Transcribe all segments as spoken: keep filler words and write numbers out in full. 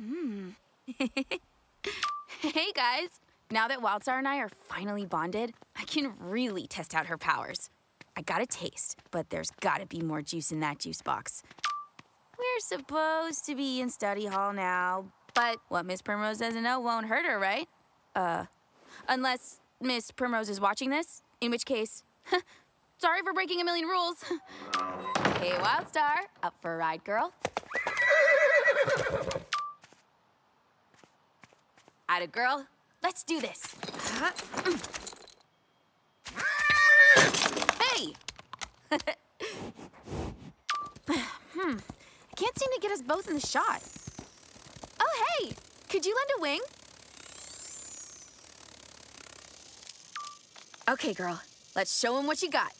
Mm. Hey, guys. Now that Wildstar and I are finally bonded, I can really test out her powers. I got a taste, but there's gotta be more juice in that juice box. We're supposed to be in study hall now, but what Miss Primrose doesn't know won't hurt her, right? Uh, unless Miss Primrose is watching this, in which case, sorry for breaking a million rules. Hey, Wildstar, up for a ride, girl? Atta girl, let's do this. Hey! hmm, I can't seem to get us both in the shot. Oh, hey, could you lend a wing? Okay, girl, let's show him what you got.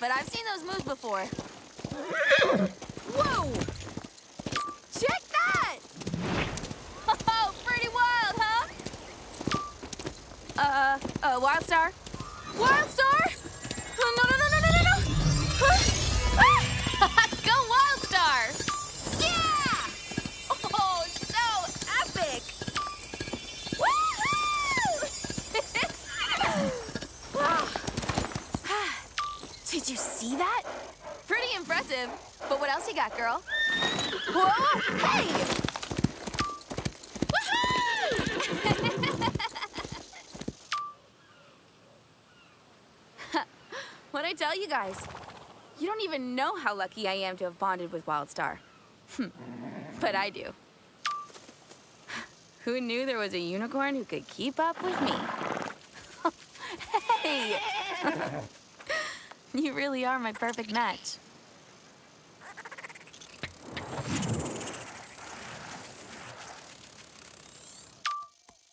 But I've seen those moves before. Whoa! Check that! Oh, pretty wild, huh? Uh, uh, Wildstar? Wildstar? Oh, no, no, no, no, no, no, no! Go, Wildstar! Yeah! Oh, so epic! Woohoo! Wow. Did you see that? Pretty impressive. But what else you got, girl? Whoa! Hey! Woohoo! What'd I tell you guys? You don't even know how lucky I am to have bonded with Wildstar. But I do. Who knew there was a unicorn who could keep up with me? Hey! You really are my perfect match.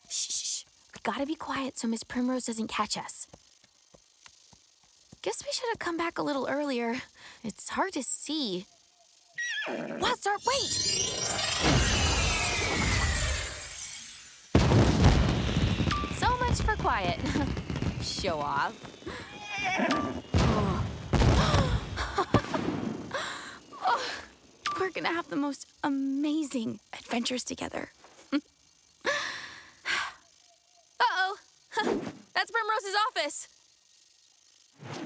Shh, shh, shh. We gotta be quiet so Miss Primrose doesn't catch us. Guess we should have come back a little earlier. It's hard to see. Wildstar, wait! So much for quiet. Show off. We're gonna have the most amazing adventures together. Uh-oh, that's Primrose's office.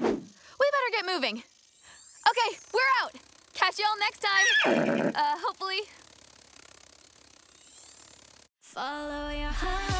We better get moving. Okay, we're out. Catch y'all next time. Uh, hopefully. Follow your heart.